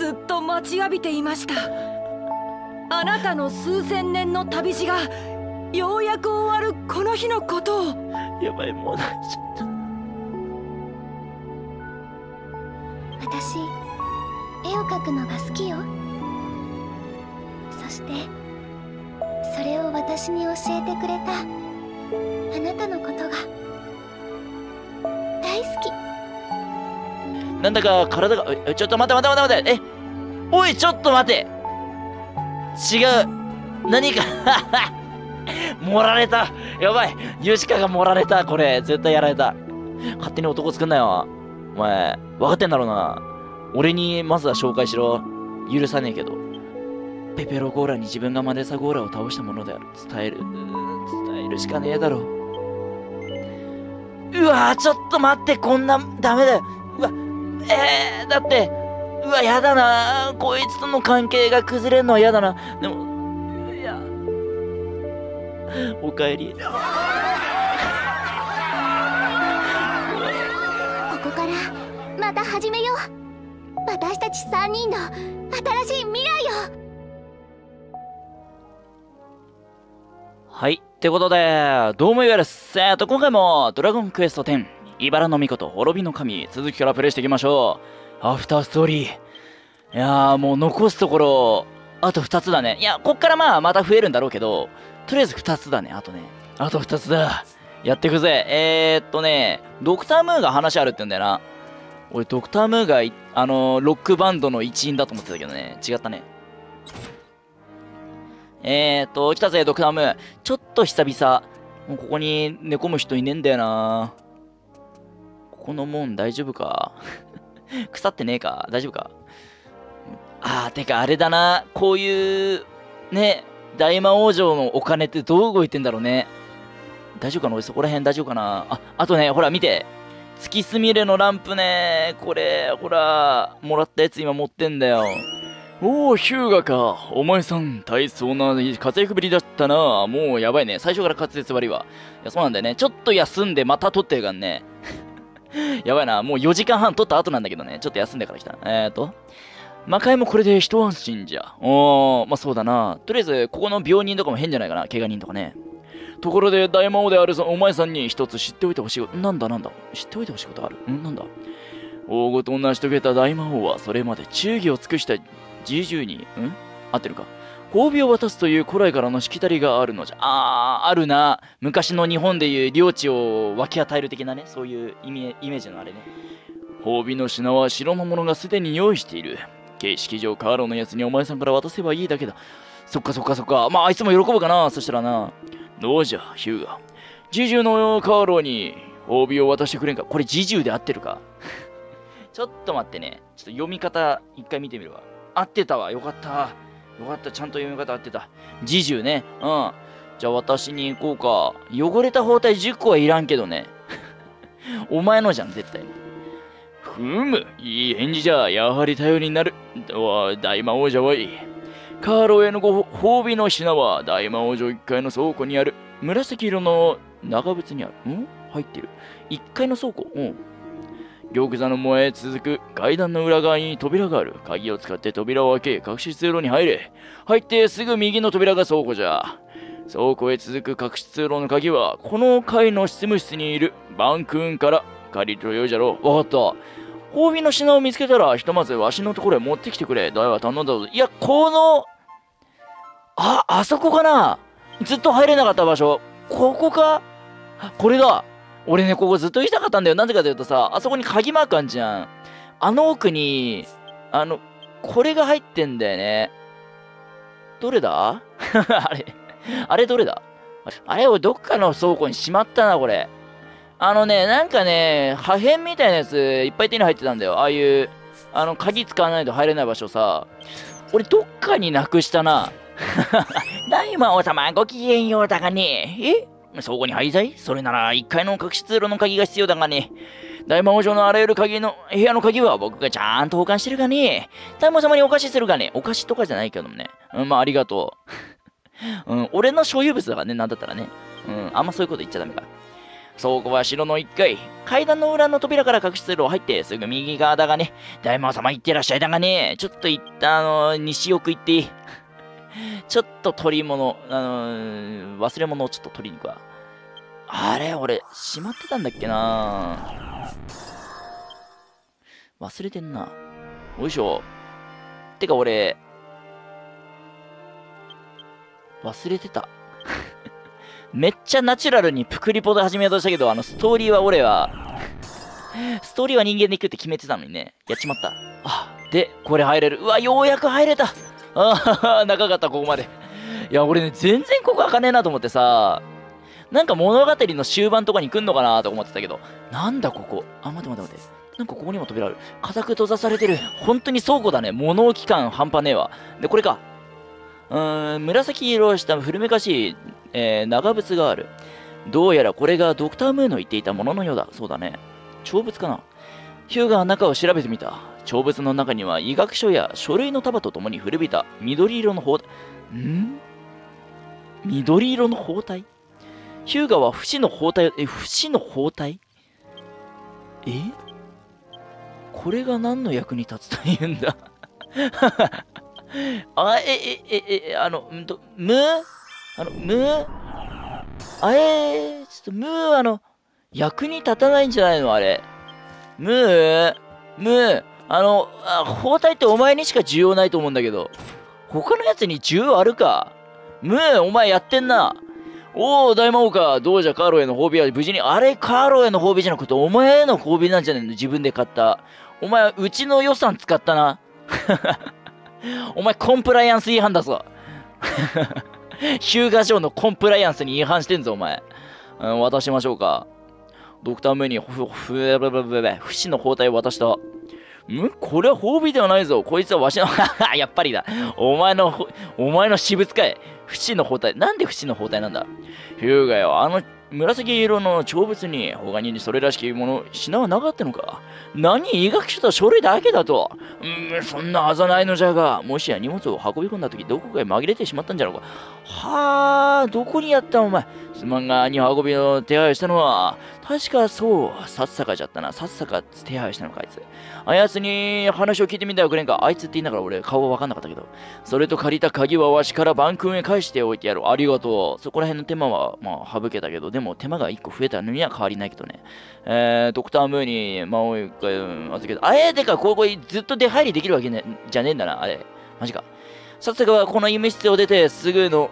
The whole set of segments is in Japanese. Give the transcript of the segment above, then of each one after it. ずっと待ちわびていました。あなたの数千年の旅路がようやく終わるこの日のことを。やばい、もう泣いちゃった。私、絵を描くのが好きよ。そしてそれを私に教えてくれたあなたのことが大好き。なんだか体が、ちょっと待て待て待て待て、おいちょっと待て、違う、何か盛られた、やばい、ユシカが盛られた、これ絶対やられた。勝手に男作んなよお前、分かってんだろうな。俺にまずは紹介しろ、許さねえけど。ペペロゴーラに自分がマネサゴーラを倒したものである、伝えるしかねえだろう。うわー、ちょっと待って、こんなダメだよ。うわ、だって、うわ、やだな、こいつとの関係が崩れるのはやだな。でも、いや、おかえり。ここから、また始めよう。私たち3人の新しい未来を。はい、ってことで、どうもいわゆる、今回も、ドラゴンクエスト10。茨の巫女と滅びの神、続きからプレイしていきましょう。アフターストーリー。いやー、もう残すところ、あと2つだね。いや、こっからまあ、また増えるんだろうけど、とりあえず2つだね、あとね。あと2つだ。やっていくぜ。ドクタームーが話あるって言うんだよな。俺、ドクタームーが、ロックバンドの一員だと思ってたけどね。違ったね。来たぜ、ドクタームー。ちょっと久々。もうここに寝込む人いねえんだよな。この門大丈夫か腐ってねえか大丈夫か。ああ、てかあれだな。こういう、ね、大魔王城のお金ってどう動いてんだろうね。大丈夫かな、俺そこら辺大丈夫かな。あとね、ほら見て。月すみれのランプね。これ、ほら、もらったやつ今持ってんだよ。おお、ヒューガか。お前さん、大層な活躍ぶりだったな。もうやばいね。最初から滑舌悪いわ。いや、そうなんだよね。ちょっと休んでまた撮ってるからね。やばいな。もう4時間半撮った後なんだけどね。ちょっと休んでから来た。魔界もこれで一安心じゃ。まあそうだな。とりあえず、ここの病人とかも変じゃないかな。怪我人とかね。ところで、大魔王であるお前さんに一つ知っておいてほしいこと。なんだ知っておいてほしいことあるんなんだ。大事を成し遂げた大魔王は、それまで忠義を尽くした侍従に、合ってるか。褒美を渡すという古来からのしきたりがあるのじゃ。あるな。昔の日本でいう領地を分け与える的なね、そういうイメージのあれね。褒美の品は城の者がすでに用意している。形式上カーロのやつにお前さんから渡せばいいだけだ。そっか。まあ、あいつも喜ぶかな。そしたらな。どうじゃ、ヒューガ。侍従のカーロに褒美を渡してくれんか。これ侍従で合ってるか。ちょっと待ってね。ちょっと読み方一回見てみるわ。合ってたわ。よかった。ちゃんと読み方合ってた。侍従ね。うん。じゃあ私に行こうか。汚れた包帯10個はいらんけどね。お前のじゃん、絶対。ふむ。いい返事じゃ。やはり頼りになる。大魔王城はいい。カーロへのご褒美の品は大魔王城1階の倉庫にある。紫色の長靴にある。入ってる。1階の倉庫。玉座の前へ続く階段の裏側に扉がある。鍵を使って扉を開け、隠し通路に入れ。入ってすぐ右の扉が倉庫じゃ。倉庫へ続く隠し通路の鍵は、この階の執務室にいるバンクーンから借りるとよいじゃろう。わかった。褒美の品を見つけたら、ひとまずわしのところへ持ってきてくれ。代は頼んだぞ。いや、あそこかな。ずっと入れなかった場所。ここか？これだ。俺ね、ここずっと行きたかったんだよ。なぜかというとさ、あそこに鍵マークあんじゃん。あの奥に、これが入ってんだよね。どれだあれどれだあれをどっかの倉庫にしまったな、これ。破片みたいなやつ、いっぱい手に入ってたんだよ。ああいう、鍵使わないと入れない場所さ。俺、どっかになくしたな。大魔王様、ごきげんようだがね。倉庫に入りたい？それなら1階の隠し通路の鍵が必要だがね。大魔王城のあらゆる部屋の鍵は僕がちゃんと保管してるがね。大魔王様にお貸しするがね。お貸しとかじゃないけどもね。まあありがとう。俺の所有物だからね、なんだったらね。あんまそういうこと言っちゃダメか。倉庫は城の1階。階段の裏の扉から隠し通路を入って、すぐ右側だがね。大魔王様行ってらっしゃいだがね。ちょっと行った、西奥行っていい？ちょっと取り物、忘れ物をちょっと取りに行くわ。あれ俺、しまってたんだっけなぁ。忘れてんな。おいしょ。てか俺、忘れてた。めっちゃナチュラルにプクリポで始めようとしたけど、ストーリーは俺は、ストーリーは人間で行くって決めてたのにね。やっちまった。あ、で、これ入れる。うわ、ようやく入れた。ああ、長かった、ここまで。いや、俺ね、全然ここ開かねえなと思ってさ、なんか物語の終盤とかに来んのかなと思ってたけど、なんだここ。あ、待て待て待て。なんかここにも扉ある。固く閉ざされてる。本当に倉庫だね。物置感半端ねえわ。で、これか。紫色をした古めかしい、長物がある。どうやらこれがドクタームーンの言っていたもののようだ。そうだね。長物かな。ヒューガー中を調べてみた。長物の中には医学書や書類の束とともに古びた緑色の包帯。ん？緑色の包帯？ヒューガーは不死の包帯、不死の包帯？これが何の役に立つというんだ。あ、役に立たないんじゃないのあれ。包帯ってお前にしか需要ないと思うんだけど。他のやつに需要あるか。お前やってんな。おお、大魔王か。どうじゃ、カーロへの褒美は無事に。あれ、カーロへの褒美じゃなくて、お前への褒美なんじゃないの？自分で買った。お前、うちの予算使ったな。お前、コンプライアンス違反だぞ。ヒューガー賞のコンプライアンスに違反してんぞ、お前。渡しましょうか。ドクタームーンに不死の包帯を渡した。これは褒美ではないぞ。こいつはわしの、やっぱりだ。お前の私物かい。不死の包帯。なんで不死の包帯なんだ？ヒューガよ、紫色の長物に、他にそれらしきもの、品はなかったのか？何？医学書と書類だけだと。そんなはずないのじゃが。もしや荷物を運び込んだとき、どこかへ紛れてしまったんじゃろうか。はあ、どこにやったお前。すまんが、荷運びの手配をしたのは。確かそう、さっさかじゃったな。さっさか手配したのか、あいつ。あやつに話を聞いてみたらくれんか。あいつって言いながら俺、顔はわかんなかったけど。それと借りた鍵はわしから晩君へ返しておいてやろう。ありがとう。そこら辺の手間は、まあ、省けたけど、でも手間が1個増えたのには変わりないけどね。ドクタームーンに魔王一回預けた。あれでか、ここずっと出入りできるわけ、ね、じゃねえんだな、あれ。マジか。さっさかはこの医務室を出てすぐの、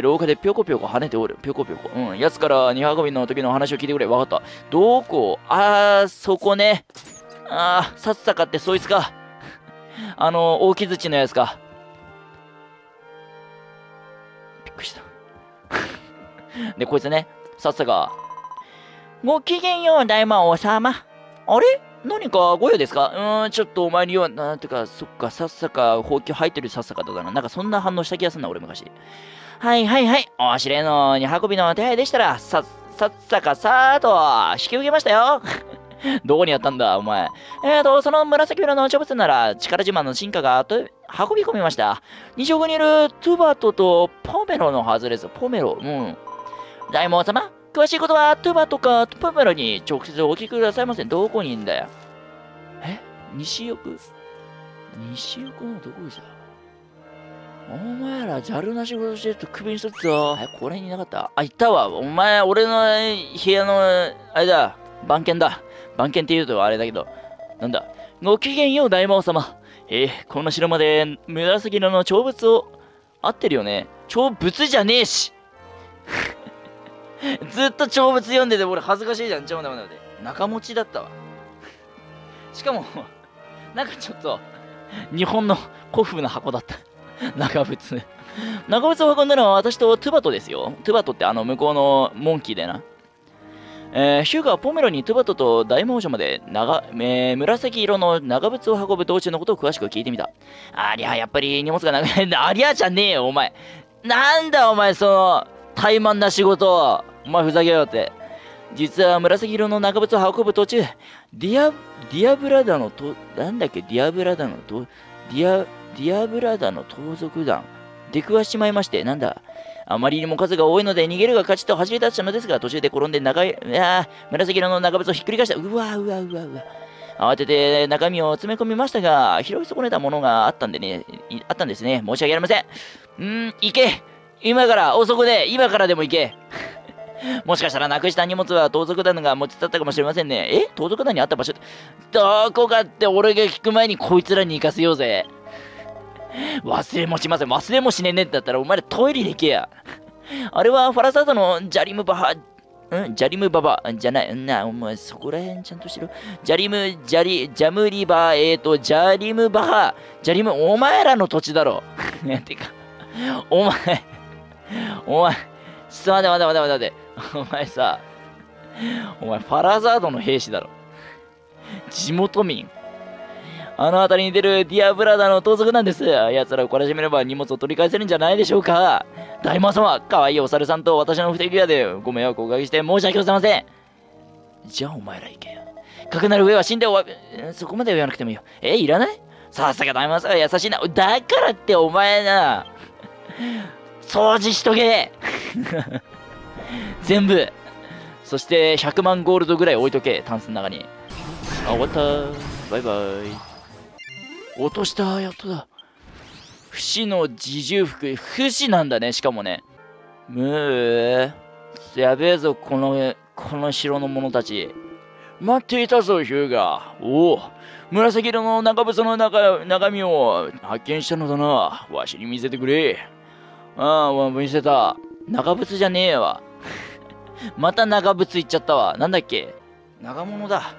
廊下でぴょこぴょこ跳ねておる。ぴょこぴょこ。やつから2運びの時の話を聞いてくれ。わかった。どこ？あー、そこね。あー、さっさかってそいつか。大木槌のやつか。びっくりした。で、こいつね。さっさか。ごきげんよう、大魔王様。あれ？何かご用ですか？ちょっとお前に用は、なんてか、そっか、さっさか、ほうき入ってるさっさかだな。なんかそんな反応した気がするな、俺昔。はいはいはい。おしれのに運びの手配でしたら、さっさかさーと、引き受けましたよ。どこにやったんだ、お前。その紫色の長物なら、力自慢の進化がと運び込みました。二色にいるトゥバトとポメロのはずです。ポメロ、大魔王様、詳しいことは、トゥバとかポメロに直接お聞きくださいませ。どこにいんだよ。西翼のどこじゃ。お前ら、ジャルな仕事してるとクビにしとっぞ。これにいなかった。あ、いたわ。お前、俺の部屋の、あれだ、番犬だ。番犬って言うとあれだけど。なんだ。ごきげんよう、大魔王様。この城まで、紫色の長物を、合ってるよね。長物じゃねえし。ずっと長物読んでて俺恥ずかしいじゃん。ちょっと待って待って。中持ちだったわ。しかも、なんかちょっと、日本の古風な箱だった。長物。長物を運んだのは私とトゥバトですよ。トゥバトって向こうのモンキーでな。ヒューガはポメロにトゥバトと大魔王まで紫色の長物を運ぶ道中のことを詳しく聞いてみた。ありゃ、やっぱり荷物が長いんだ。ありゃじゃねえよ、お前。なんだお前、その、怠慢な仕事。お前ふざけやがって。実は紫色の長物を運ぶ途中、ディアブラダの盗賊団、出くわしまいまして、なんだ、あまりにも数が多いので逃げるが勝ちと走り出したのですが、途中で転んで紫色の長物をひっくり返した。うわ。慌てて中身を詰め込みましたが、拾い損ねたものがあったんですね。申し訳ありません。行け。今からでも行け。もしかしたらなくした荷物は盗賊団が持ち去ったかもしれませんね。盗賊団にあった場所ってどこかって俺が聞く前にこいつらに行かせようぜ。忘れもしません。忘れもしねえねえんだったらお前らトイレで行けや。あれはファラサードのお前そこら辺ちゃんとしてる。ジャリムバハ、お前らの土地だろ。てか、お前、待て。お前さ、ファラザードの兵士だろ。地元民。あの辺りに出るディアブラダの盗賊なんです。奴らを懲らしめれば荷物を取り返せるんじゃないでしょうか。大魔様、可愛いお猿さんと私の不手際でご迷惑をおかけして申し訳ございません。じゃあお前ら行けよ。かくなる上は死んでおわび、そこまでは言わなくてもいいよ。いらない？さすが大魔様、優しいな。だからってお前な。掃除しとけ全部。そして100万ゴールドぐらい置いとけ、タンスの中に。終わったー。バイバイ。落としたー、やっとだ。不死の自重服。不死なんだね、しかもね。やべえぞ、この城の者たち。待っていたぞ、ヒューガー。おお、紫色の長物の中身を発見したのだな。わしに見せてくれ。見せた。長物じゃねえわ。また長物言っちゃったわ。なんだっけ、長物だ。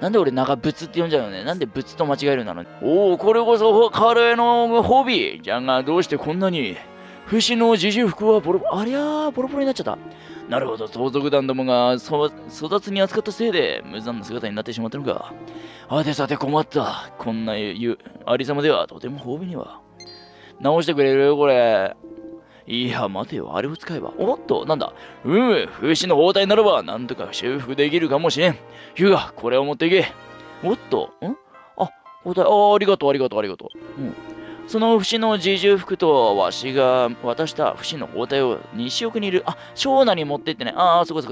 なんで俺長物って呼んじゃうのね。なんで物と間違えるんだろう。おお、これこそ彼のホビー。じゃが、どうしてこんなに。不死の自重服はボロボロになっちゃった。なるほど、盗賊団どもが粗雑に扱ったせいで無残な姿になってしまったのか。あてさて困った。こんなありさまではとても褒美には。直してくれるよ、これ。いや、待てよ、あれを使えば。おっと、なんだ。不死の包帯ならば、なんとか修復できるかもしれん。ヒューガ、これを持っていけ。おっと、包帯、ありがとう。その不死の自重服と、わしが渡した不死の包帯を西奥にいる、庄内に持ってってね。そこ。祖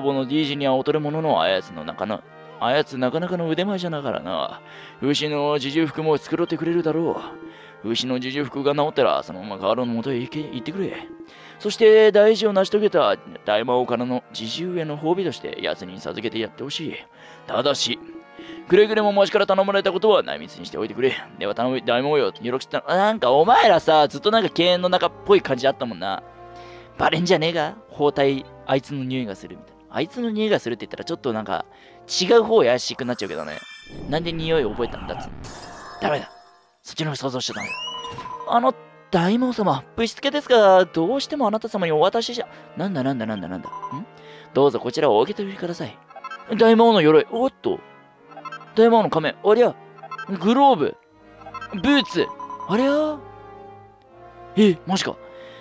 母のディージには劣る者のあやつなかなかの腕前じゃなからな。不死の自重服も作ろうってくれるだろう。牛の自重服が治ったら、そのままガールのもとへ行ってくれ。そして、大事を成し遂げた大魔王からの自重への褒美として、奴に授けてやってほしい。ただし、くれぐれもわしから頼まれたことは内密にしておいてくれ。では、頼む、大魔王よ、よろしく。なんか、お前らさ、ずっとなんか犬猿の中っぽい感じあったもんな。バレんじゃねえか？包帯、あいつの匂いがするみたいな。あいつの匂いがするって言ったら、ちょっとなんか、違う方怪しくなっちゃうけどね。なんで匂い覚えたんだっつうの。ダメだ。そっちの想像してたの。あの大魔王様、ぶしつけですが、どうしてもあなた様にお渡ししなんだ。どうぞこちらをお受け取りください。大魔王の鎧、おっと。大魔王の仮面、ありゃ。グローブ、ブーツ、ありゃ。マジか。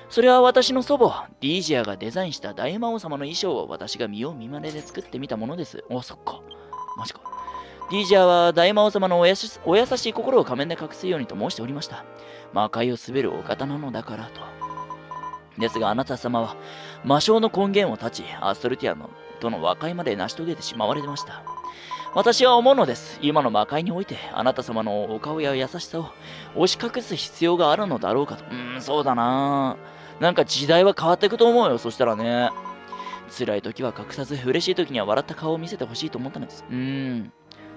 それは私の祖母、ディージアがデザインした大魔王様の衣装を私が見よう見まねで作ってみたものです。そっか。マジか。ディージャーは大魔王様のお優しい心を仮面で隠すようにと申しておりました。魔界を滑るお方なのだからと。ですがあなた様は魔性の根源を断ち、アストルティアとの和解まで成し遂げてしまわれました。私は思うのです。今の魔界においてあなた様のお顔や優しさを押し隠す必要があるのだろうかと。そうだな。なんか時代は変わっていくと思うよ、そしたらね。辛い時は隠さず、嬉しい時には笑った顔を見せてほしいと思ったのです。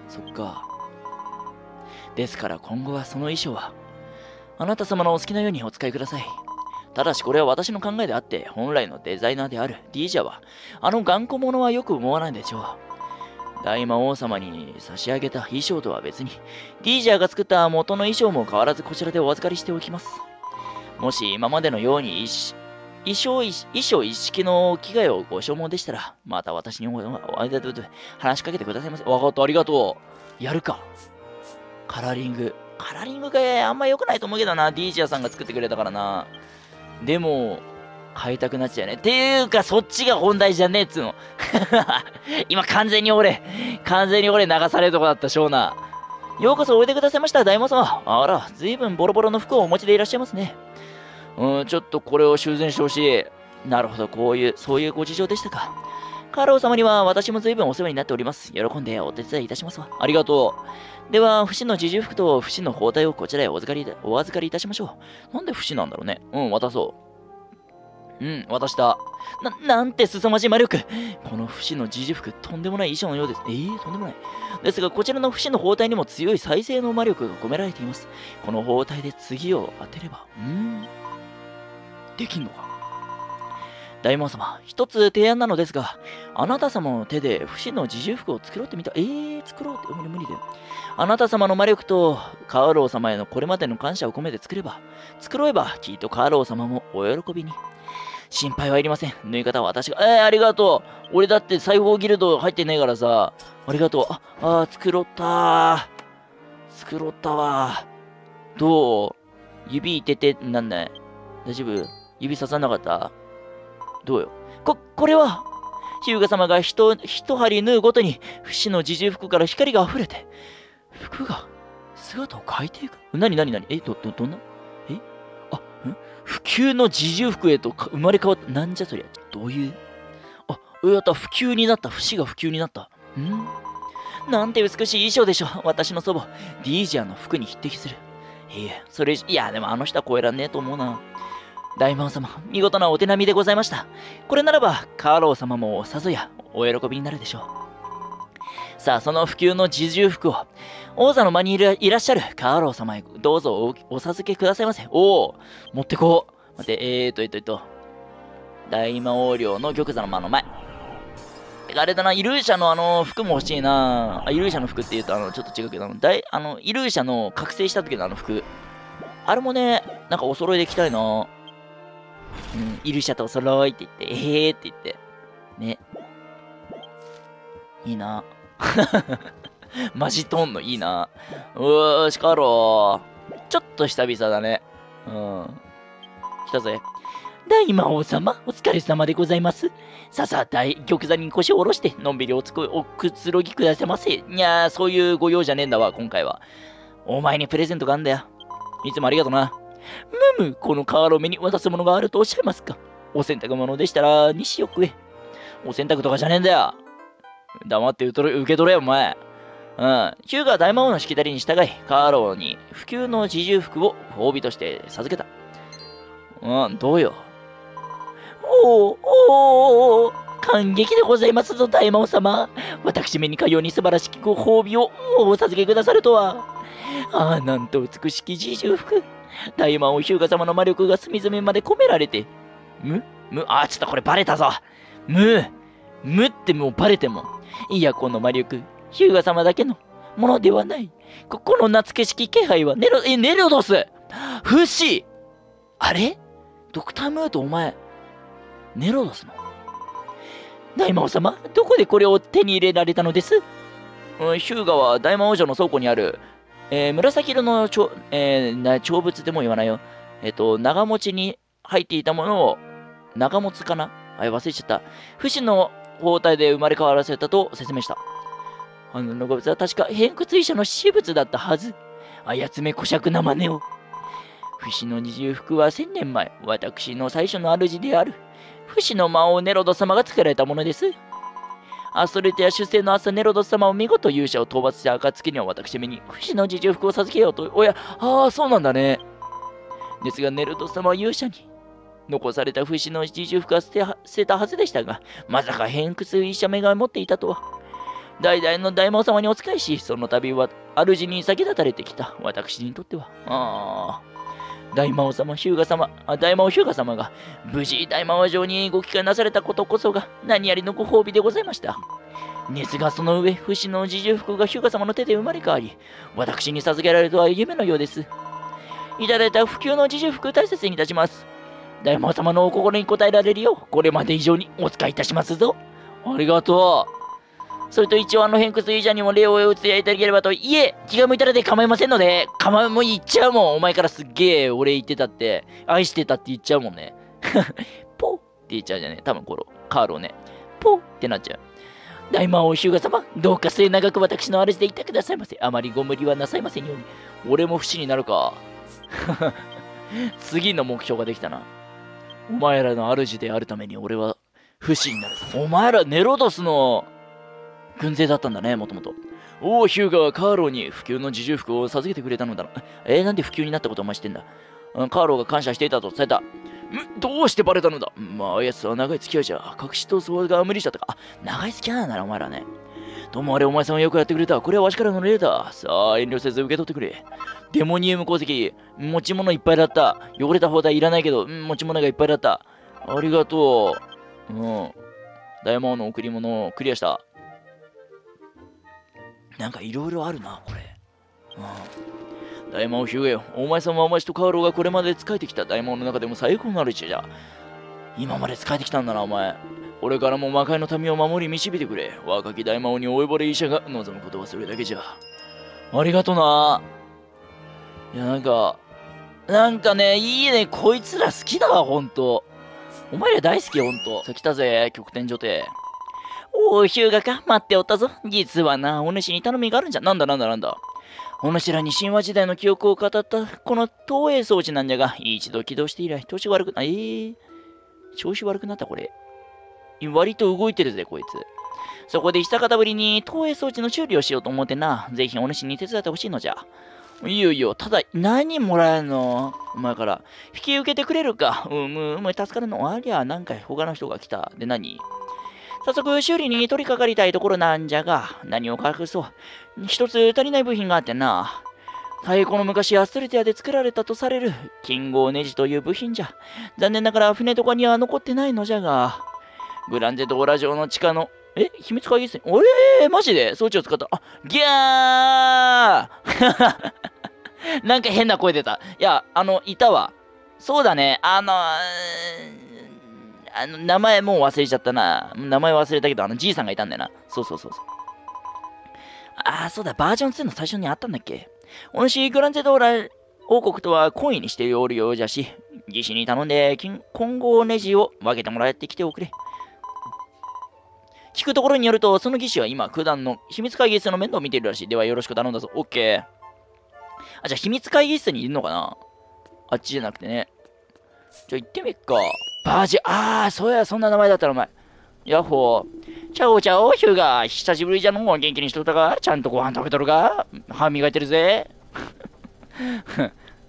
そっか。ですから今後はその衣装はあなた様のお好きなようにお使いください。ただしこれは私の考えであって、本来のデザイナーであるディージャはあの頑固者はよく思わないでしょう。大魔王様に差し上げた衣装とは別に、ディージャが作った元の衣装も変わらずこちらでお預かりしておきます。もし今までのように衣装一式の機会をご所望でしたら、また私に話しかけてくださいませ。わかった、ありがとう。やるか。カラーリングがあんま良くないと思うけどな。ディージャーさんが作ってくれたからな。でも、買いたくなっちゃうね。ていうか、そっちが本題じゃねえっつうの。今完全に俺流されるとこだった、ショーナ。ようこそおいでくださいました、大魔王様。あら、ずいぶんボロボロの服をお持ちでいらっしゃいますね。ちょっとこれを修繕してほしい。なるほど、そういうご事情でしたか。カロー様には私も随分お世話になっております。喜んでお手伝いいたしますわ。ありがとう。では、不死の自重服と不死の包帯をこちらへお預かりいたしましょう。なんで不死なんだろうね。渡そう。渡した。なんて凄まじい魔力。この不死の自重服、とんでもない衣装のようです。とんでもない。ですが、こちらの不死の包帯にも強い再生の魔力が込められています。この包帯で次を当てれば、できんのか。大魔王様、一つ提案なのですが、あなた様の手で不死の自重服を作ろうってみた。作ろうって無理だよ。あなた様の魔力とカーロー様へのこれまでの感謝を込めて作ろえば、きっとカーロー様もお喜びに。心配はいりません。縫い方は私が。ありがとう。俺だって裁縫ギルド入ってねえからさ。ありがとう。作ろったわ。どう？指いてて、なんだい？大丈夫？指刺さなかった？どうよ。これは、日向様が一針縫うごとに、不死の自重服から光が溢れて、服が姿を変えていく。なにどんな不朽の自重服へと生まれ変わった。なんじゃそりゃ。どういうやった、不朽になった。不死が不朽になった。なんて美しい衣装でしょう。私の祖母、ディージアの服に匹敵する。でもあの人は超えらんねえと思うな。大魔王様、見事なお手並みでございました。これならば、カーロー様もさぞやお喜びになるでしょう。さあ、その不朽の自重服を、王座の間にいらっしゃるカーロー様へどうぞお授けくださいませ。持ってこう。待って、大魔王領の玉座の間の前。あれだな、イルーシャの服も欲しいな。イルーシャの服って言うと、ちょっと違うけど、イルーシャの覚醒した時の服。あれもね、なんかお揃いで着たいな。イルシャとお揃いって言って、って言って。ね。いいな。マジとんのいいな。しかろー。ちょっと久々だね。来たぜ。大魔王様、お疲れ様でございます。さあ、玉座に腰を下ろして、のんびりおくつろぎくださいませ。いやー、そういうご用じゃねえんだわ、今回は。お前にプレゼントがあんだよ。いつもありがとな。むむ、このカーローめに渡すものがあるとおっしゃいますか。お洗濯物でしたら、西奥へ。お洗濯とかじゃねえんだよ。黙って受け取れよ、お前。ヒューガー大魔王のしきたりに従い、カーローに不朽の自重服を褒美として授けた。どうよ。おお、感激でございますぞ、大魔王様。私めにかように素晴らしきご褒美をお授けくださるとは。なんと美しき自重服。大魔王ヒューガ様の魔力が隅々まで込められて。ちょっとこれバレたぞ。むってもうバレても。いや、この魔力、ヒューガ様だけのものではない。この懐けしき気配はネロドス不死。あれドクタームートお前、ネロドスの大魔王様、どこでこれを手に入れられたのです？ヒューガは大魔王城の倉庫にある、紫色の長物でも言わないよ。長持ちに入っていたものを、長持つかな？忘れちゃった。不死の包帯で生まれ変わらせたと説明した。あの長物は確か偏屈医者の私物だったはず。あやつめこしゃくな真似を。不死の二重服は1000年前、私の最初の主である、不死の魔王ネロド様が作られたものです。アストレティア出世の朝、ネロドス様を見事勇者を討伐した暁には私めに不死の自重服を授けようと。そうなんだね。ですが、ネロドス様は勇者に残された不死の自重服は捨てたはずでしたが、まさか偏屈医者めが持っていたとは。代々の大魔王様にお仕えし、その度は主に先立たれてきた私にとっては。大魔王ヒューガ様が無事大魔王城にご帰還なされたことこそが何よりのご褒美でございました。ですがその上、不死の自重服がヒューガ様の手で生まれ変わり、私に授けられるとは夢のようです。いただいた不朽の自重服、大切にいたします。大魔王様のお心に応えられるよう、これまで以上にお使いいたしますぞ。ありがとう。それと一応偏屈医者にも礼をお伝えいただければと。いえ、気が向いたらで構いませんので。もう言っちゃうもん。お前からすっげえ俺言ってたって、愛してたって言っちゃうもんね。ポって言っちゃうじゃねえ。多分カーローね。ポってなっちゃう。大魔王ヒューガ様、どうか末永く私の主でいてくださいませ。あまりご無理はなさいませんように。俺も不死になるか。次の目標ができたな。お前らの主であるために俺は不死になる。お前らネロドスの軍勢だったんだね、もともと。王ヒューガはカーローに不朽の自重服を授けてくれたのだろう。なんで不朽になったことをお前知ってんだ。カーローが感謝していたと伝えた。どうしてバレたのだ。まあ、あやつは長い付き合いじゃ、隠し闘争が無理しちゃったか。あ、長い付き合いなんだな、お前らね。どうもあれ、お前さんはよくやってくれた。これはわしからの礼だ。さあ、遠慮せず受け取ってくれ。デモニウム鉱石、持ち物いっぱいだった。汚れた包帯いらないけど、持ち物がいっぱいだった。ありがとう。大魔王の贈り物をクリアした。なんかいろいろあるな、これ。大魔王ヒューガよ。お前様はわしとカーローがこれまで仕えてきた大魔王の中でも最高のある一じゃ。今まで仕えてきたんだな、お前。俺からも魔界の民を守り導いてくれ。若き大魔王に老いぼれ医者が望むことはそれだけじゃ。ありがとな。いや、なんかね、いいね。こいつら好きだわ、ほんと。お前ら大好き、ほんと。さあ、来たぜ、極天女帝。おー、ヒューガか。待っておったぞ。実はな、お主に頼みがあるんじゃ。なんだ。お主らに神話時代の記憶を語った、この投影装置なんじゃが、一度起動して以来、調子悪くなった、これ。割と動いてるぜ、こいつ。そこで久方ぶりに投影装置の修理をしようと思ってな。ぜひお主に手伝ってほしいのじゃ。いいよいいよ。ただ、何もらえるのお前から。引き受けてくれるか。助かるの。ありゃ、なんか他の人が来た。で、何早速、修理に取り掛かりたいところなんじゃが、何を隠そう。一つ足りない部品があってな。太古の昔、アストルティアで作られたとされる、金剛ネジという部品じゃ。残念ながら、船とかには残ってないのじゃが、ブランゼとオラ城の地下の、秘密会議室に、マジで装置を使った。あ、ギャーなんか変な声出た。いや、いたわ。そうだね、名前もう忘れちゃったな。名前忘れたけど、じいさんがいたんだよな。そう。ああ、そうだ、バージョン2の最初にあったんだっけ。お主、グランゼドーラ王国とは懇意にしておるようじゃし、義士に頼んで、金剛ネジを分けてもらってきておくれ。聞くところによると、その義士は今、九段の秘密会議室の面倒を見ているらしい。では、よろしく頼んだぞ。オッケー。あ、じゃあ、秘密会議室にいるのかな。あっちじゃなくてね。じゃあ、行ってみっか。バージ、そうや、そんな名前だったらお前。ヤッホー。チャオチャオ、ヒューガー。久しぶりじゃのう。元気にしとったか。ちゃんとご飯食べとるか。歯磨いてるぜ。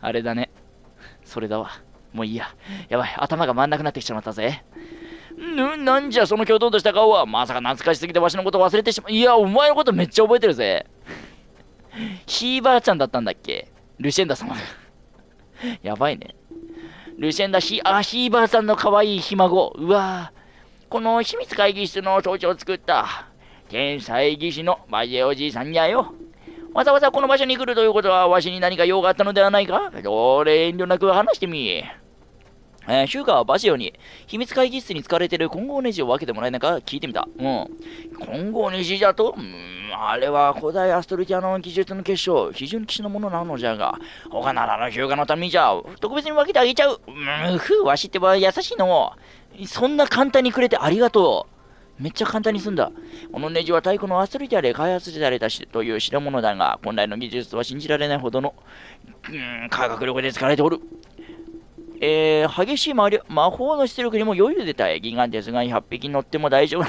あれだね。それだわ。もういいや。やばい、頭が回んなくなってきちまったぜ。なんじゃ、その共同とした顔は。まさか懐かしすぎてわしのこと忘れてしまう。いや、お前のことめっちゃ覚えてるぜ。ひいばあちゃんだったんだっけ。ルシェンダ様。やばいね。ルシェンダヒーバーさんの可愛いひ孫。うわぁ。この秘密会議室の装置を作った、天才技師のバジェおじいさんじゃよ。わざわざこの場所に来るということは、わしに何か用があったのではないか。どれ遠慮なく話してみ。ヒューガはバジェオに、秘密会議室に使われている金剛ネジを分けてもらえないか聞いてみた。金剛ネジじゃと、あれは古代アストルティアの技術の結晶、非常に貴重なものなのじゃが、他ならのヒューガのためじゃ、特別に分けてあげちゃう。わしってば優しいの。そんな簡単にくれてありがとう。めっちゃ簡単に済んだ。このネジは太古のアストルティアで開発されたという代物だが、本来の技術は信じられないほどの、科学力で使われておる。激しい魔法の出力にも余裕で耐え、ギガンテスが100匹乗っても大丈夫。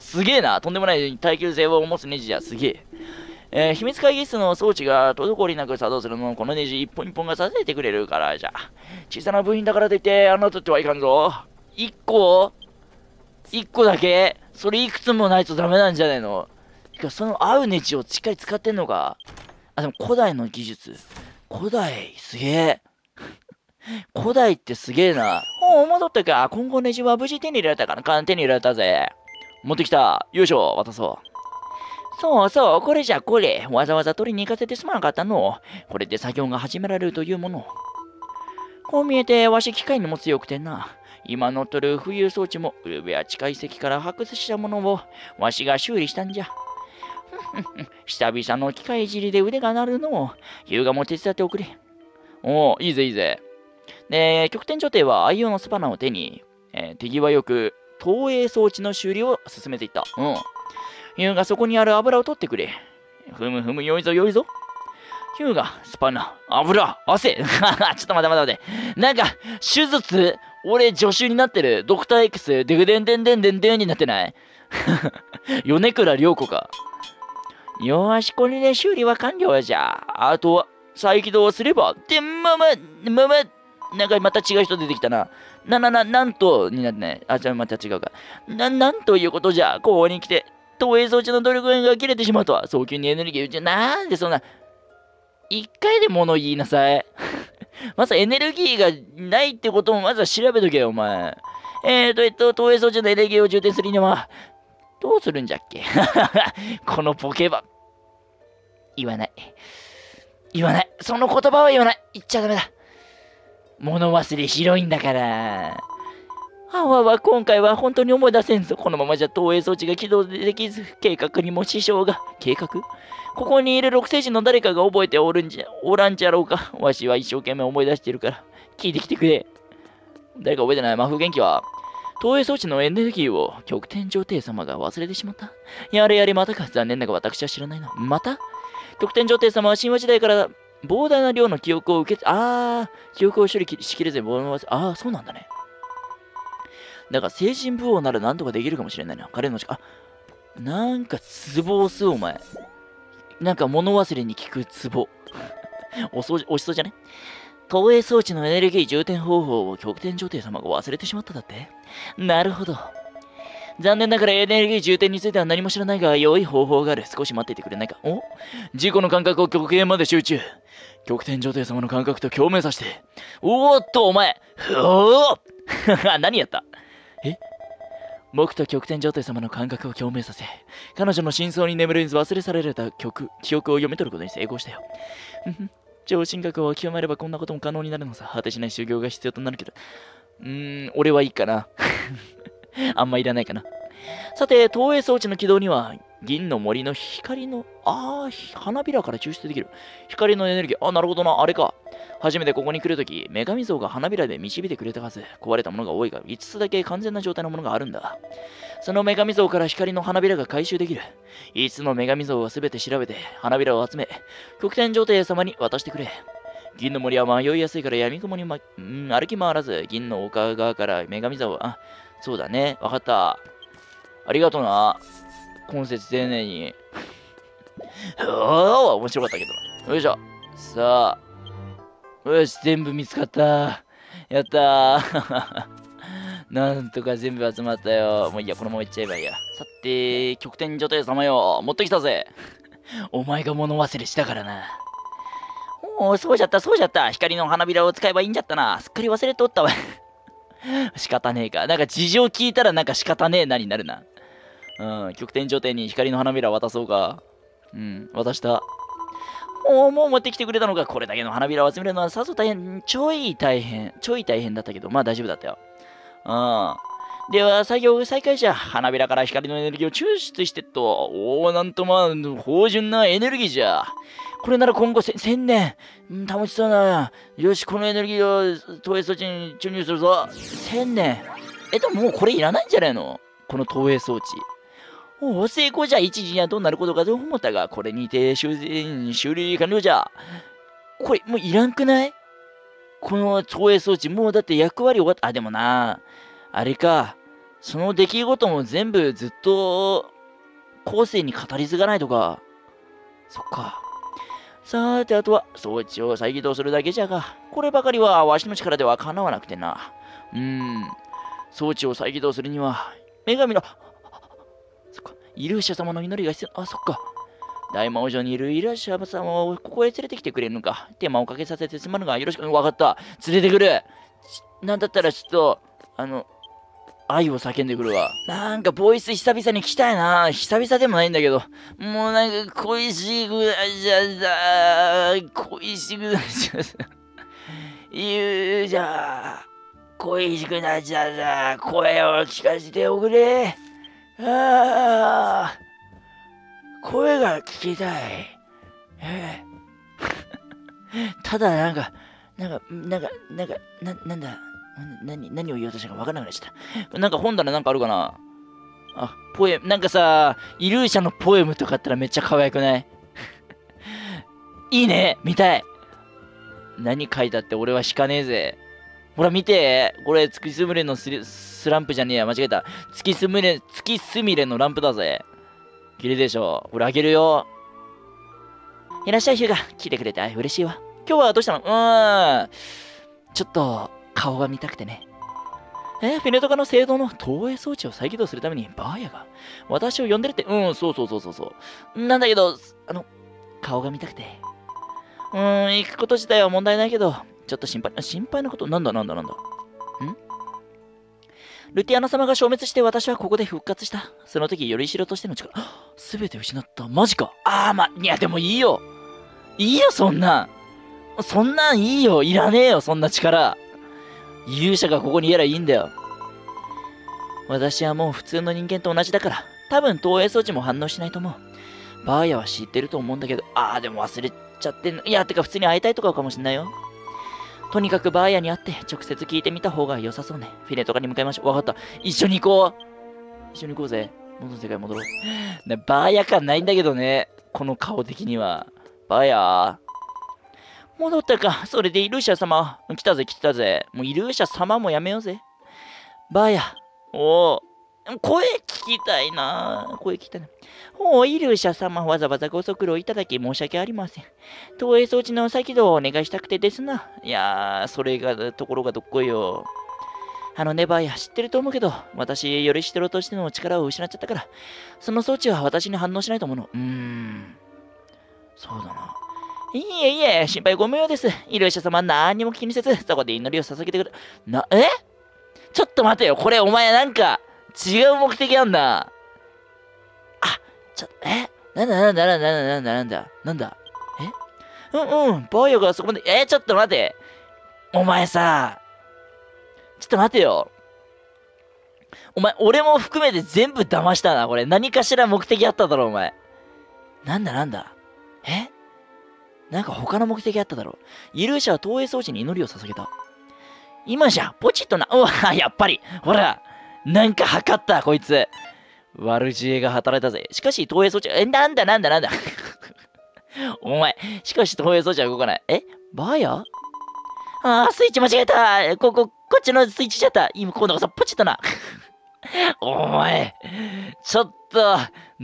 すげえな。とんでもない耐久性を持つネジじゃ。すげえ。秘密会議室の装置が滞りなく作動するのをこのネジ一本一本がさせてくれるからじゃ。小さな部品だからといって、とってはいかんぞ。1個だけそれいくつもないとダメなんじゃないの。その合うネジをしっかり使ってんのか。あ、でも古代の技術。古代、すげえ。古代ってすげえな。戻ったか。今後ネジは無事手に入れられたから。手に入れられたぜ。持ってきた。よいしょ、渡そう。そう、これじゃ、これ。わざわざ取りに行かせてすまなかったの。これで作業が始められるというもの。こう見えて、わし機械にも強くてな。今乗っとる浮遊装置も、ウルベや地下遺跡から発掘したものを、わしが修理したんじゃ。久々の機械いじりで腕が鳴るのを、優雅も手伝っておくれ。いいぜいいぜ。で、極天女帝は愛用のスパナを手に、手際よく投影装置の修理を進めていった。ヒューガ、そこにある油を取ってくれ。ふむふむ、よいぞよいぞ。ヒューガ、スパナ、油、汗。ちょっと待て。なんか、手術、俺、助手になってる。ドクター X、デグデンデンデンデンデンになってない米倉涼子か。よし、これで修理は完了じゃ。あとは、再起動すれば。で、なんかまた違う人出てきたな。なんと、になってない。あ、じゃあまた違うか。なんということじゃ。ここに来て、投影装置の努力が切れてしまうとは。早急にエネルギー、なんでそんな、一回で物言いなさい。まずエネルギーがないってこともまずは調べとけよ、お前。投影装置のエネルギーを充填するには、どうするんじゃっけこのポケバ。言わない。その言葉は言わない。言っちゃダメだ。物忘れ広いんだから。あわわ、今回は本当に思い出せんぞ。このままじゃ投影装置が起動できず、計画にも支障が。計画？ここにいる六星人の誰かが覚えておらんじゃろうか。わしは一生懸命思い出してるから、聞いてきてくれ。誰か覚えてない？魔風元気は？投影装置のエネルギーを極天上帝様が忘れてしまった。やれやれまたか。残念だが私は知らないな。また？極天上帝様は神話時代から膨大な量の記憶を受け、記憶を処理しきれずに物忘れ、そうなんだね。だから精神不応なら何とかできるかもしれないな。彼の力、なんかツボ押す、お前。なんか物忘れに効くツボ。押しそうじゃね？投影装置のエネルギー充填方法を極天上帝様が忘れてしまっただって。なるほど。残念ながらエネルギー充填については何も知らないが、良い方法がある。少し待っていてくれないか。お？自己の感覚を極限まで集中。極天上帝様の感覚と共鳴させて。おーっと、お前。おぉ何やった？僕と極天上帝様の感覚を共鳴させ、彼女の真相に眠るに忘れ去られた記憶を読み取ることに成功したよ。超神学を極めればこんなことも可能になるのさ。果てしない修行が必要となるけど。俺はいいかな。あんまいらないかな。さて、投影装置の軌道には、銀の森の光の、花びらから抽出できる。光のエネルギー。なるほどな。あれか。初めてここに来るとき、女神像が花びらで導いてくれたはず。壊れたものが多いが、5つだけ完全な状態のものがあるんだ。その女神像から光の花びらが回収できる。5つの女神像をすべて調べて、花びらを集め、極天上帝様に渡してくれ。銀の森は迷いやすいから闇雲に、歩き回らず、銀の丘側から女神像を、そうだね。わかった。ありがとうな。今節丁寧に。面白かったけど。よいしょ。さあ。よし、全部見つかった。やったー。なんとか全部集まったよ。もういいや、このままいっちゃえばいいや。さて、極天女帝様よ。持ってきたぜ。お前が物忘れしたからな。おお、そうじゃった。光の花びらを使えばいいんじゃったな。すっかり忘れとったわ。仕方ねえか。なんか事情聞いたらなんか仕方ねえなになるな。極天上帝に光の花びら渡そうか。渡した。もう持ってきてくれたのか。これだけの花びらを集めるのはさぞ大変。ちょい大変だったけど、まあ大丈夫だったよ。では、作業再開じゃ。花びらから光のエネルギーを抽出してっと。なんとまあ、芳醇なエネルギーじゃ。これなら今後1000年。楽しそうな。よし、このエネルギーを投影装置に注入するぞ。1000年。でももうこれいらないんじゃないの？この投影装置。成功じゃ。一時にはどうなることかと思ったが、これにて修理完了じゃ。これ、もういらんくない？この投影装置、もうだって役割終わった。でもな、あれか。その出来事も全部ずっと、後世に語り継がないとか。そっか。さーて、あとは、装置を再起動するだけじゃが、こればかりは、わしの力ではかなわなくてな。装置を再起動するには、女神の、そっか、イルーシャ様の祈りが必要。そっか。大魔王城にいるイルーシャ様をここへ連れてきてくれるのか。手間をかけさせてすまぬが、よろしく。わかった。連れてくる。なんだったらちょっと、愛を叫んでくるわ。なんかボイス久々に聞きたいな。久々でもないんだけど。もうなんか恋しくなっちゃった。言うじゃ。恋しくなっちゃった。声を聞かせておくれ。声が聞きたい。ただ何を言おうとしたか分からなくなっちゃった。なんか本棚なんかあるかな。ポエム。なんかさ、イルーシャのポエムとかあったらめっちゃ可愛くないいいね、見たい。何書いたって俺は引かねえぜ。ほら見て、これ月すみれのスランプじゃねえや、間違えた。月すみれのランプだぜ。綺麗でしょ。これあげるよ。いらっしゃいヒューガ、来てくれて嬉しいわ。今日はどうしたの？ちょっと顔が見たくてね。フェネトカの聖堂の投影装置を再起動するためにバーヤが私を呼んでるって。そう。なんだけど、顔が見たくて。行くこと自体は問題ないけど、ちょっと心配なこと、なんだ。ルティアナ様が消滅して私はここで復活した。その時、よりしろとしての力、すべて失った。マジか。いやでもいいよ。いいよ、そんな。そんなんいいよ。いらねえよ、そんな力。勇者がここにいればいいんだよ。私はもう普通の人間と同じだから、多分投影装置も反応しないと思う。バーヤは知ってると思うんだけど、でも忘れちゃってんの。いや、てか普通に会いたいとかかもしんないよ。とにかくバーヤに会って直接聞いてみた方が良さそうね。フィネとかに向かいましょう。わかった。一緒に行こう。一緒に行こうぜ。元の世界戻ろう。バーヤ感ないんだけどね。この顔的には。バーヤー。戻ったか。それでイルーシャ様。来たぜ。もうイルーシャ様もやめようぜ。バーヤ。声聞きたいな。イルーシャ様、わざわざご足労いただき申し訳ありません。投影装置の再起動をお願いしたくてですな。いやー、それが、ところがどっこいよ。バーヤ、知ってると思うけど、私、よりしろとしての力を失っちゃったから、その装置は私に反応しないと思うの。そうだな。いえ、心配ご無用です。イルーシャ様、何にも気にせず、そこで祈りを捧げてくれ。ちょっと待てよ、これ、お前、なんか、違う目的あんな。なんだえバーヤがそこまで、ちょっと待て。お前さ、ちょっと待てよ。お前、俺も含めて全部騙したな、これ。何かしら目的あっただろ、お前。なんだなんか他の目的あっただろ。イルーシャは投影装置に祈りを捧げた。今じゃ、ポチッとな。やっぱり。ほら、なんか測った、こいつ。悪知恵が働いたぜ。しかし、投影装置は、なんだ。お前、しかし投影装置は動かない。バーヤ？スイッチ間違えた。こっちのスイッチしちゃった。今、今度こそ、ポチッとな。お前、ちょっと、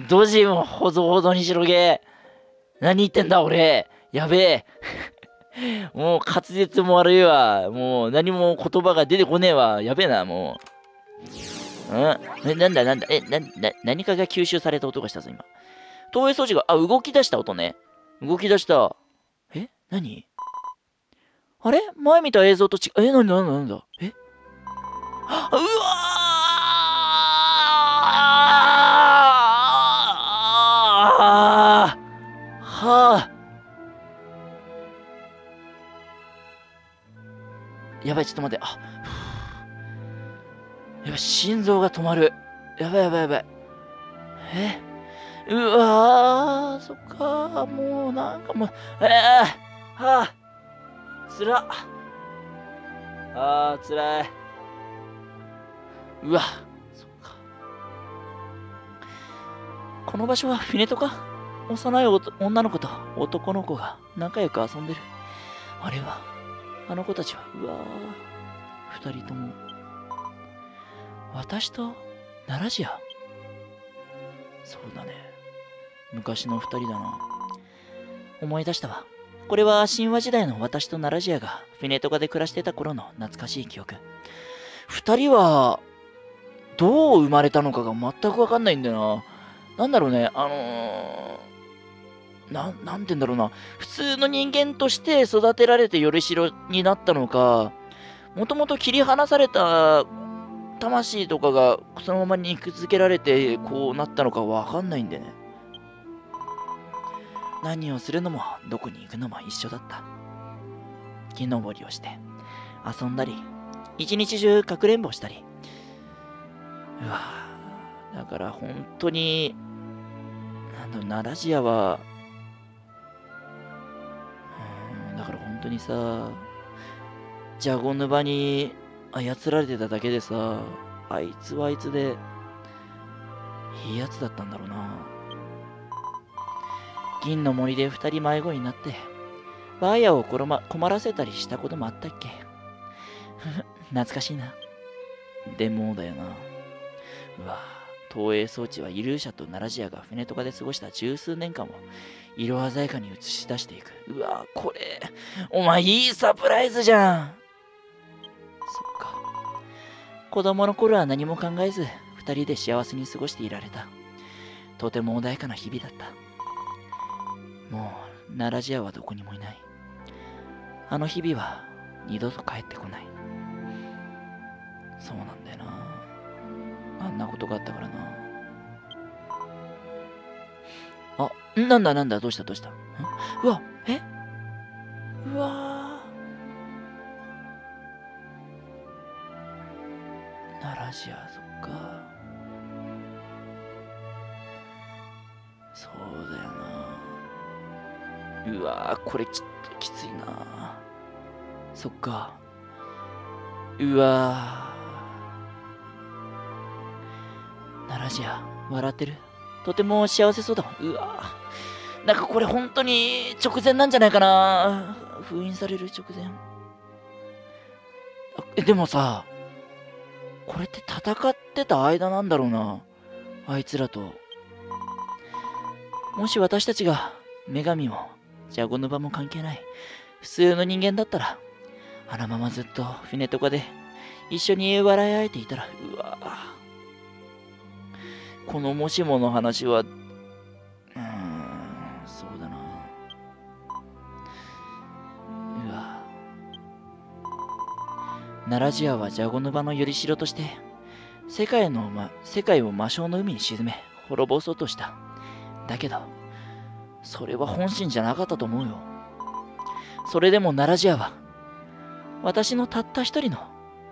ドジもほどほどにしろげ。何言ってんだ、俺。やべえ。もう、滑舌も悪いわ。もう、何も言葉が出てこねえわ。やべえな、もう。何かが吸収された音がしたぞ、今。投影装置が、動き出した音ね。動き出した。何あれ前見た映像と違う。なんだうわーはあやばい、ちょっと待って。やばい、心臓が止まる。やばい。うわー、そっかー、もうなんかもう、つらっ。つらい。うわ、そっか。この場所はフィネトか？幼い女の子と男の子が仲良く遊んでる。あれは、あの子たちは、二人とも。私と奈良寺や。そうだね。昔の二人だな。思い出したわ。これは神話時代の私と奈良寺やがフィネトカで暮らしてた頃の懐かしい記憶。二人は、どう生まれたのかが全くわかんないんだよな。なんだろうね、なんて言うんだろうな。普通の人間として育てられてよりしろになったのか、もともと切り離された魂とかがそのまま肉付けられてこうなったのかわかんないんでね。何をするのもどこに行くのも一緒だった。木登りをして遊んだり一日中かくれんぼしたり。だから本当に奈良寺はだから本当にさ、ジャゴヌバに操られてただけでさ、あいつはあいつで、いいやつだったんだろうな。銀の森で二人迷子になって、マヤを困らせたりしたこともあったっけ？懐かしいな。でもだよな。うわぁ、投影装置はイルーシャとナラジアが船とかで過ごした十数年間を色鮮やかに映し出していく。うわぁ、これ、お前いいサプライズじゃん。そっか。子供の頃は何も考えず、二人で幸せに過ごしていられた。とても穏やかな日々だった。もう、ナラジアはどこにもいない。あの日々は二度と帰ってこない。そうなんだよな。あんなことがあったからな。あ、なんだ、どうした。うわ、うわー。ナラジア、そっか。そうだよな。うわー、これちょっときついな。そっか。うわー。ナラジア、笑ってる。とても幸せそうだ。うわぁ。なんかこれ本当に直前なんじゃないかな。封印される直前。でもさ、これって戦ってた間なんだろうな。あいつらと。もし私たちが、女神も、ジャゴヌバも関係ない、普通の人間だったら、あのままずっとフィネとかで、一緒に笑い合えていたら、うわぁ。このもしもの話は、そうだな。うわ。ナラジアはジャゴヌバのよりしろとして、世界を魔性の海に沈め、滅ぼそうとした。だけど、それは本心じゃなかったと思うよ。それでもナラジアは、私のたった一人の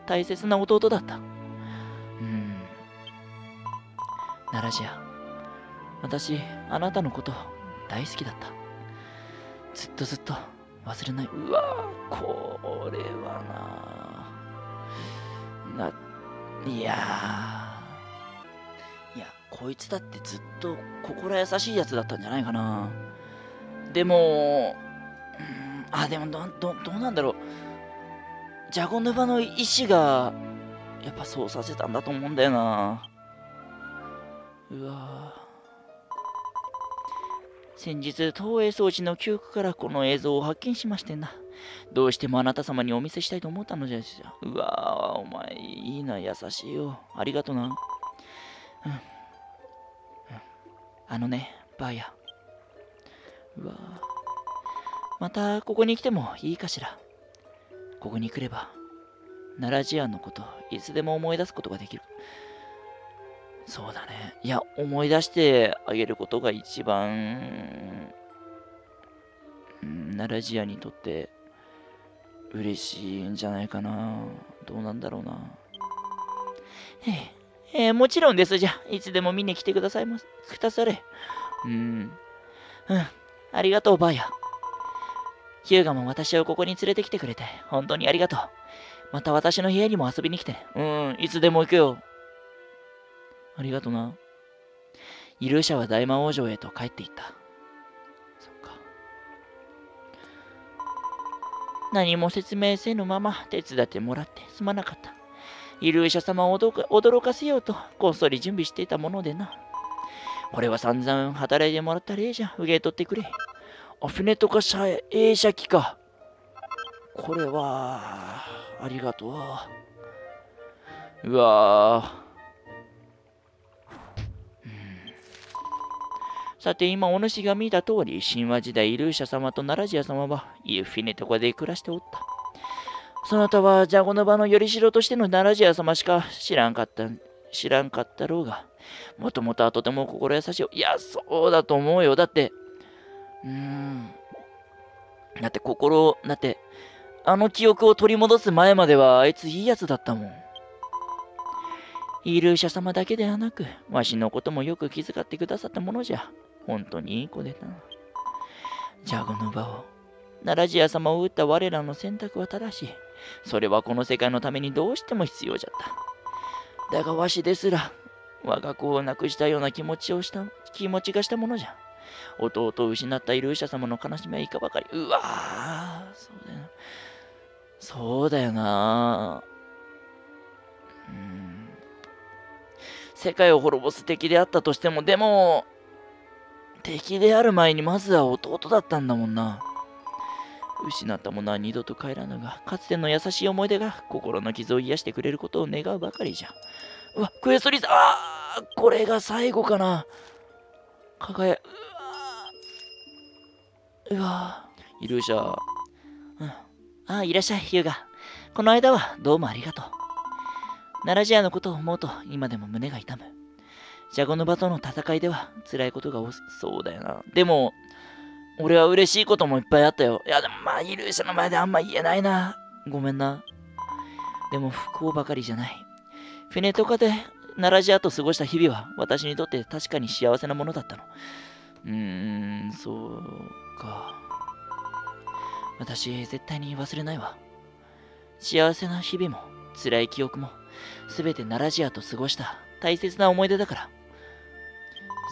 大切な弟だった。ナラジア、私、あなたのこと大好きだった。ずっとずっと忘れない。うわぁ、これはなぁ。いや、こいつだってずっと心優しいやつだったんじゃないかな。でも、どうなんだろう。ジャゴヌバの意志が、やっぱそうさせたんだと思うんだよな。うわぁ。先日、投影装置の記憶からこの映像を発見しましてな。どうしてもあなた様にお見せしたいと思ったのじゃ。うわぁ、お前、いいな、優しいよ。ありがとうな。うん。あのね、バーヤ。うわぁ。また、ここに来てもいいかしら。ここに来れば、ナラジアンのこと、いつでも思い出すことができる。そうだね。いや、思い出してあげることが一番、ナラジアにとって嬉しいんじゃないかな。どうなんだろうな。もちろんですじゃ。いつでも見に来てくだされ。ありがとう、バーヤ。ヒューガも私をここに連れてきてくれて、本当にありがとう。また私の部屋にも遊びに来てね。いつでも行くよ。ありがとな。イルーシャは大魔王城へと帰っていった。そっか。何も説明せぬまま手伝ってもらってすまなかった。イルーシャ様を驚かせようとこっそり準備していたものでな。これは散々働いてもらったらええじゃん。受け取ってくれ。あ、船とか映写機か。これは、ありがとう。うわぁ。さて、今お主が見た通り、神話時代イルーシャ様とナラジア様はイフィネトカで暮らしておった。そなたはジャゴヌバのよりしろとしてのナラジア様しか知らんかったろうが、もともとはとても心優しい。いや、そうだと思うよ。だって、あの記憶を取り戻す前まではあいついいやつだったもん。イルーシャ様だけではなく、わしのこともよく気遣ってくださったものじゃ。本当にいい子でな。ジャゴヌバを、ナラジア様を撃った我らの選択は正しい。それはこの世界のためにどうしても必要じゃった。だがわしですら、我が子を亡くしたような気持ちがしたものじゃ。弟を失ったイルーシャ様の悲しみはいかばかり。うわぁ、そうだよな。世界を滅ぼす敵であったとしても、でも、敵である前にまずは弟だったんだもんな。失ったものは二度と帰らぬが、かつての優しい思い出が心の傷を癒してくれることを願うばかりじゃ。うわ、クエストリーズ、あー、これが最後かな。輝、うわー、うわー、イルーシャ、うん、ああ、いらっしゃい、ヒューガ。この間はどうもありがとう。ナラジアのことを思うと今でも胸が痛む。ジャゴノバとの戦いでは辛いことが多そうだよな。でも、俺は嬉しいこともいっぱいあったよ。いや、でもまあ、イルーシャの前であんま言えないな。ごめんな。でも不幸ばかりじゃない。フェネトカでナラジアと過ごした日々は私にとって確かに幸せなものだったの。そうか。私、絶対に忘れないわ。幸せな日々も、辛い記憶も、すべてナラジアと過ごした大切な思い出だから。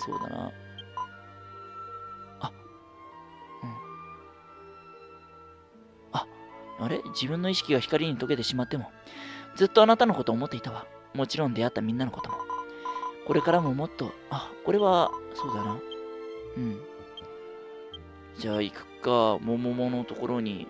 そうだな。あ、うん。あ、あれ？自分の意識が光に溶けてしまっても、ずっとあなたのことを思っていたわ。もちろん出会ったみんなのことも。これからももっと、あ、これは、そうだな。うん。じゃあ行くか、モモモのところに。